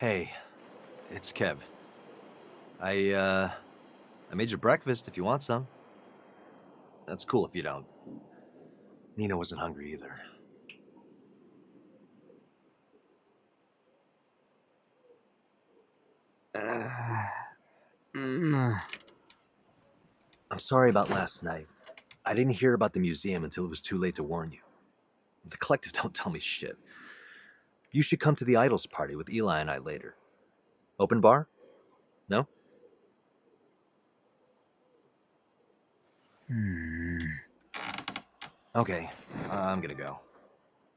Hey, it's Kev. I made you breakfast if you want some. That's cool if you don't. Nina wasn't hungry either. I'm sorry about last night. I didn't hear about the museum until it was too late to warn you. The collective don't tell me shit. You should come to the Idols party with Eli and I later. Open bar? No? Okay, I'm gonna go.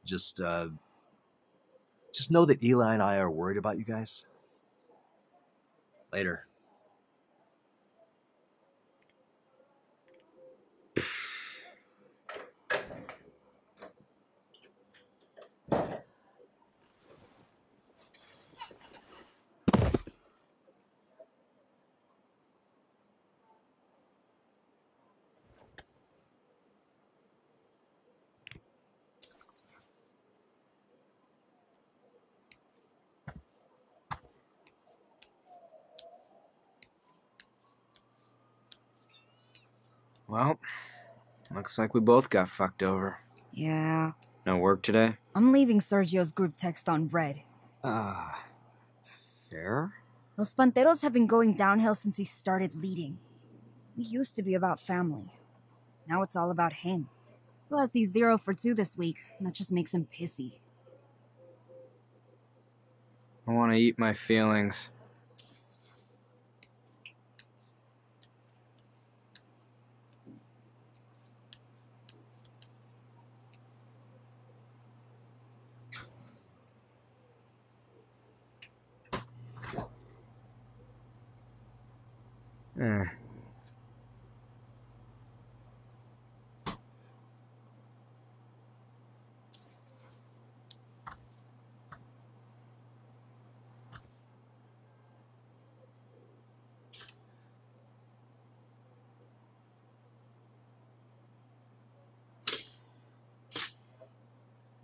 Just know that Eli and I are worried about you guys. Later. Well, looks like we both got fucked over. Yeah. No work today? I'm leaving Sergio's group text on red. Fair? Los Panteros have been going downhill since he started leading. We used to be about family. Now it's all about him. Plus, he's 0 for 2 this week, and that just makes him pissy. I want to eat my feelings.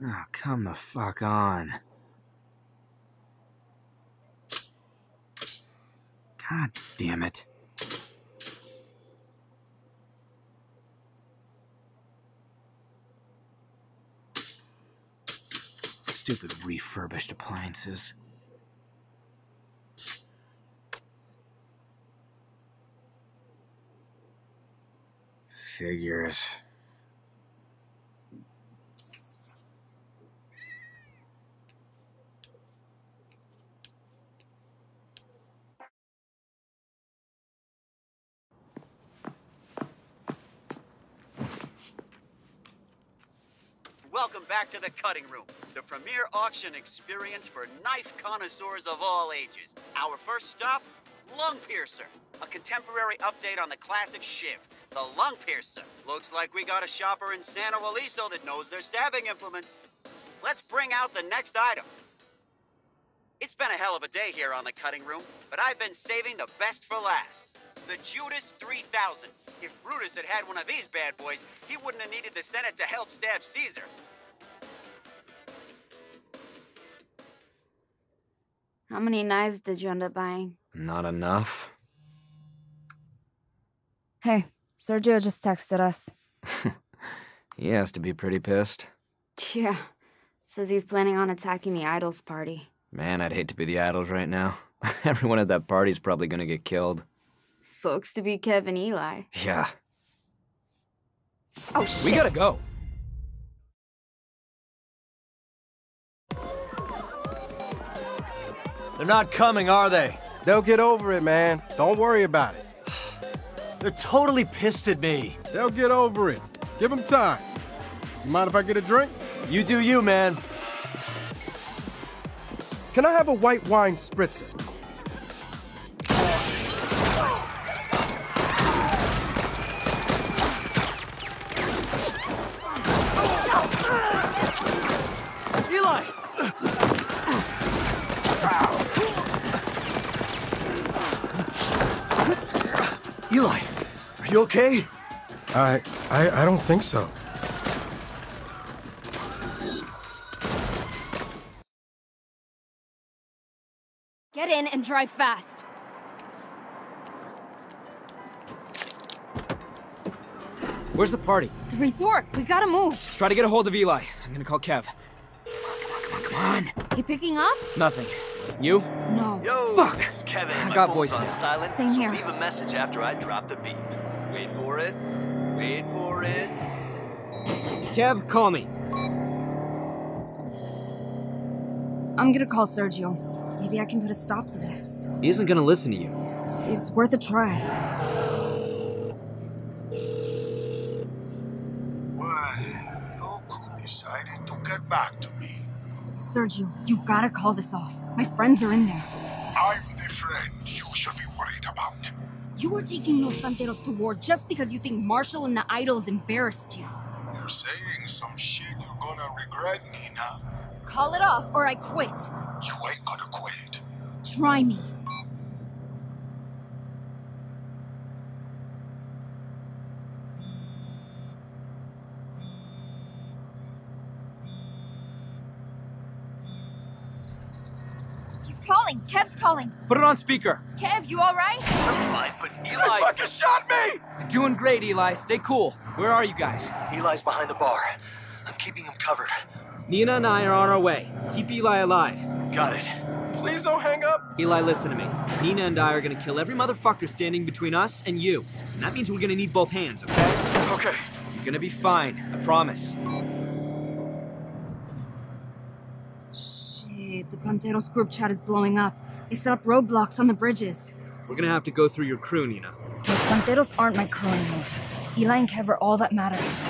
Oh, come the fuck on. God damn it. Stupid refurbished appliances. Figures. Welcome back to The Cutting Room, the premier auction experience for knife connoisseurs of all ages. Our first stop, Lung Piercer, a contemporary update on the classic shiv, the Lung Piercer. Looks like we got a shopper in Santo Ileso that knows their stabbing implements. Let's bring out the next item. It's been a hell of a day here on The Cutting Room, but I've been saving the best for last. The Judas 3000. If Brutus had had one of these bad boys, he wouldn't have needed the Senate to help stab Caesar. How many knives did you end up buying? Not enough. Hey, Sergio just texted us. He has to be pretty pissed. Yeah. Says he's planning on attacking the Idols party. Man, I'd hate to be the Idols right now. Everyone at that party's probably gonna get killed. Sucks to be Kevin Eli. Yeah. Oh, shit. We gotta go. They're not coming, are they? They'll get over it, man. Don't worry about it. They're totally pissed at me. They'll get over it. Give them time. You mind if I get a drink? You do you, man. Can I have a white wine spritzer? Eli, are you okay? I don't think so. Get in and drive fast. Where's the party? The resort. We gotta move. Try to get a hold of Eli. I'm gonna call Kev. Come on. You picking up? Nothing. You? No. Yo, fuck. This is Kevin. I got voicemail. Silent. Same here. Leave a message after I drop the beep. Wait for it. Wait for it. Kev, call me. I'm gonna call Sergio. Maybe I can put a stop to this. He isn't gonna listen to you. It's worth a try. Why? Loco decided to get back to me. Sergio, you gotta call this off. My friends are in there. I'm the friend you should be worried about. You are taking Los Panteros to war just because you think Marshall and the Idols embarrassed you. You're saying some shit you're gonna regret, Nina. Call it off or I quit. You ain't gonna quit. Try me. Kev's calling. Put it on speaker. Kev, you all right? I'm fine, but Eli... They fucking shot me! You're doing great, Eli. Stay cool. Where are you guys? Eli's behind the bar. I'm keeping him covered. Nina and I are on our way. Keep Eli alive. Got it. Please don't hang up. Eli, listen to me. Nina and I are gonna kill every motherfucker standing between us and you. And that means we're gonna need both hands, okay? Okay. You're gonna be fine. I promise. The Panteros group chat is blowing up. They set up roadblocks on the bridges. We're gonna have to go through your crew, Nina. Los Panteros aren't my crew anymore. Eli and Kev are all that matters.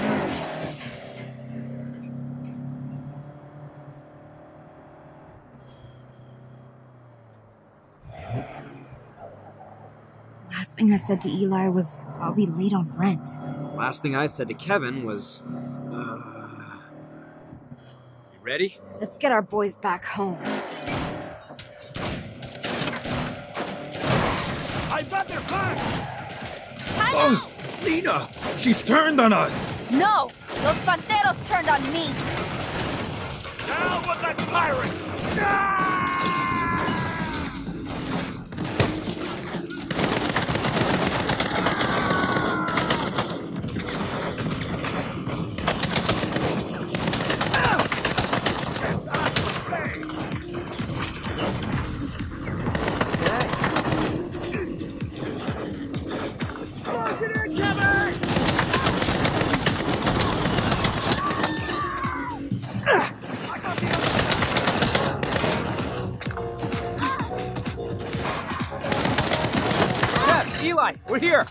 The last thing I said to Eli was, I'll be late on rent. The last thing I said to Kevin was, ready? Let's get our boys back home. I got their back! Time out! Nina! She's turned on us! No! Los Panteros turned on me! Now with the tyrants! We're here!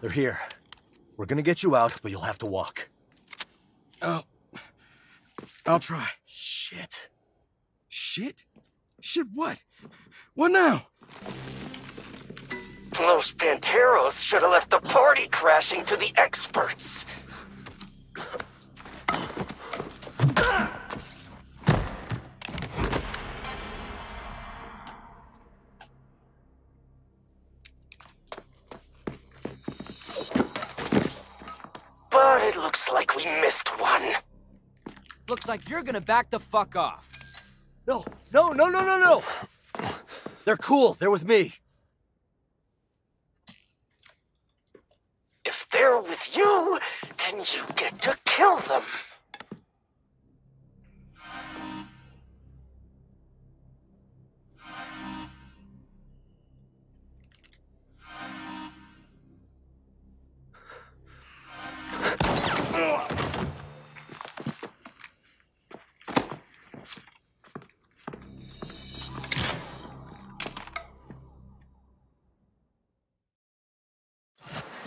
They're here. We're gonna get you out, but you'll have to walk. Oh. I'll try. Shit. Shit? Shit what? What now? Los Panteros should have left the party crashing to the experts. But it looks like we missed one. Looks like you're gonna back the fuck off. No. They're cool, they're with me. If they're with you, then you get to kill them.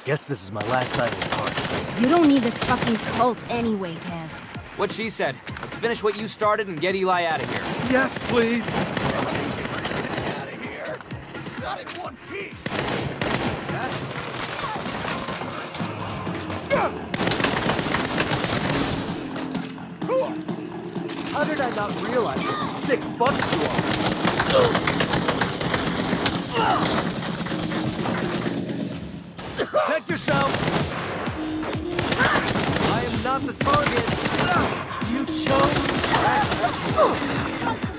Guess this is my last Idols party. You don't need this fucking cult anyway, Kev. What she said. Let's finish what you started and get Eli out of here. Yes, please. Get out of here. Not in one piece. How did I not realize what sick fucks you are? Protect yourself! I am not the target! You chose that!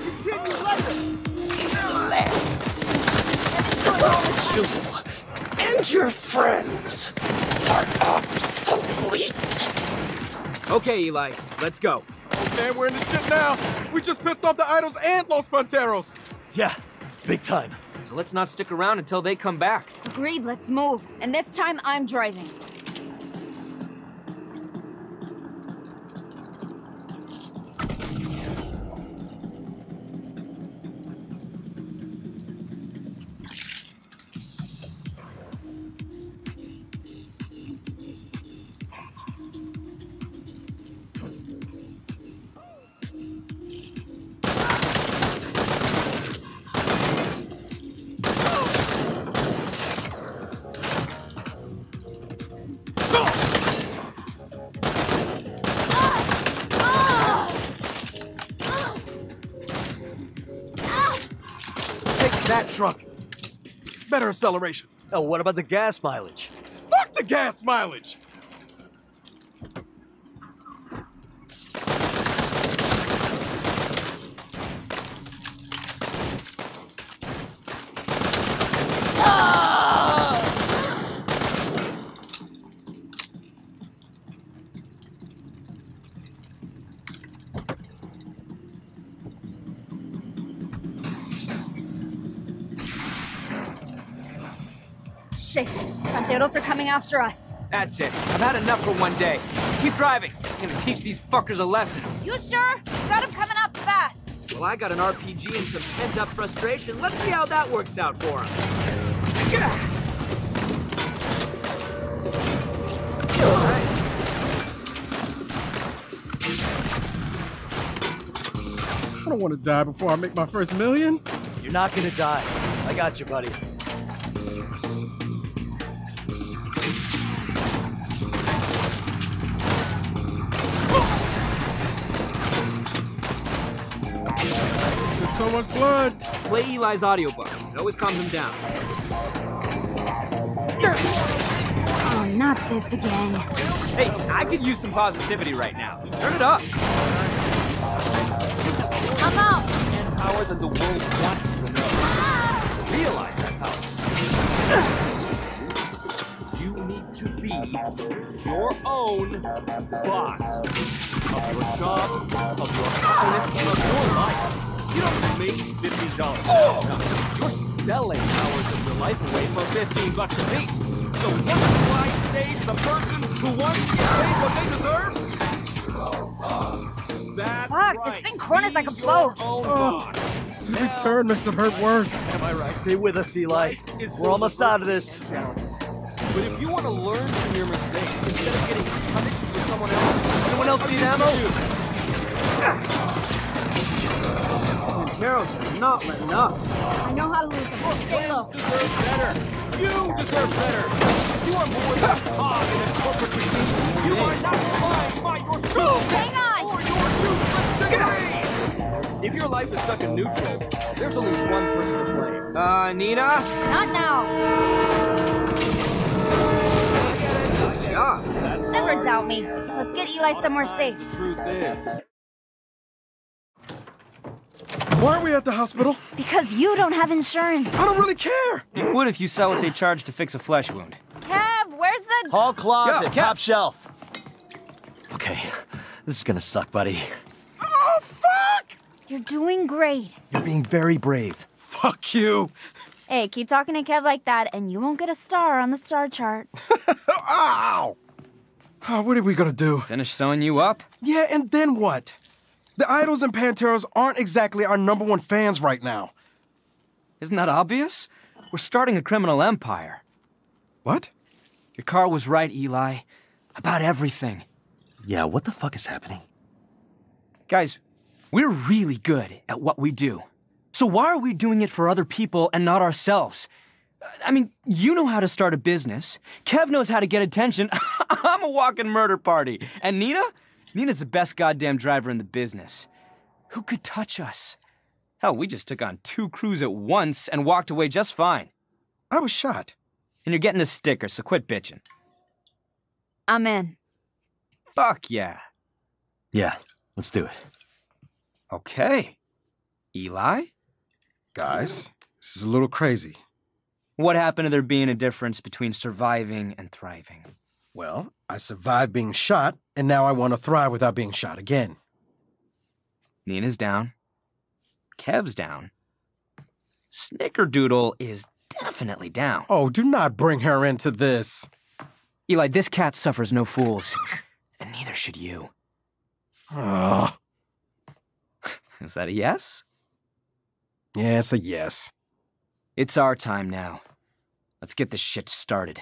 Continue lesson! You and your friends are obsolete! Okay, Eli, let's go. Oh man, we're in this shit now! We just pissed off the Idols and Los Panteros! Yeah, big time. So let's not stick around until they come back. Agreed, let's move. And this time, I'm driving. Better acceleration. Oh, what about the gas mileage? Fuck the gas mileage! Shit. Santeros are coming after us. That's it. I've had enough for one day. Keep driving. I'm gonna teach these fuckers a lesson. You sure? You got them coming up fast. Well, I got an RPG and some pent-up frustration. Let's see how that works out for them. Get out! Right. I don't want to die before I make my first million. You're not gonna die. I got you, buddy. So much blood! Play Eli's audiobook. It always calms him down. Oh, not this again. Hey, I could use some positivity right now. Turn it up! I'm out! And power that the world wants you to know. Ah! Realize that power. You need to be your own boss. Of your job, of your happiness, of your life. You don't make $50. Oh. You're selling hours of your life away for $15 a piece. So what do I say to the person who wants to get paid what they deserve? That's fuck, right. This thing corners like a blow. Oh. You returned, Mr. Hurt Worth. Am I right? Stay with us, Eli. We're almost out of this. But if you want to learn from your mistakes, instead of getting punished for someone else, anyone else need ammo? Panteros are not letting up. I know how to lose them. Stay low. You deserve better. You deserve better. You are more than a cog in a corporate machine. You are not defined by your hang on. Or your ruthless. If your life is stuck in neutral, there's only one person to blame. Nina? Not now. Nice job. Never doubt me. Let's get Eli somewhere safe. The truth is... Why aren't we at the hospital? Because you don't have insurance. I don't really care. It would if you saw what they charged to fix a flesh wound. Kev, where's the... Hall closet, yeah, top shelf. Okay, this is gonna suck, buddy. Oh, fuck! You're doing great. You're being very brave. Fuck you. Hey, keep talking to Kev like that and you won't get a star on the star chart. Ow! Oh, what are we gonna do? Finish sewing you up? Yeah, and then what? The Idols and Panteros aren't exactly our #1 fans right now. Isn't that obvious? We're starting a criminal empire. What? Your car was right, Eli. About everything. Yeah, what the fuck is happening? Guys, we're really good at what we do. So why are we doing it for other people and not ourselves? I mean, you know how to start a business. Kev knows how to get attention. I'm a walking murder party. And Nina? Nina's the best goddamn driver in the business. Who could touch us? Hell, we just took on 2 crews at once and walked away just fine. I was shot. And you're getting a sticker, so quit bitching. I'm in. Fuck yeah. Yeah, let's do it. Okay. Eli? Guys, this is a little crazy. What happened to there being a difference between surviving and thriving? Well, I survived being shot, and now I want to thrive without being shot again. Nina's down. Kev's down. Snickerdoodle is definitely down. Oh, do not bring her into this. Eli, this cat suffers no fools, and neither should you. Oh. Is that a yes? Yeah, it's a yes. It's our time now. Let's get this shit started.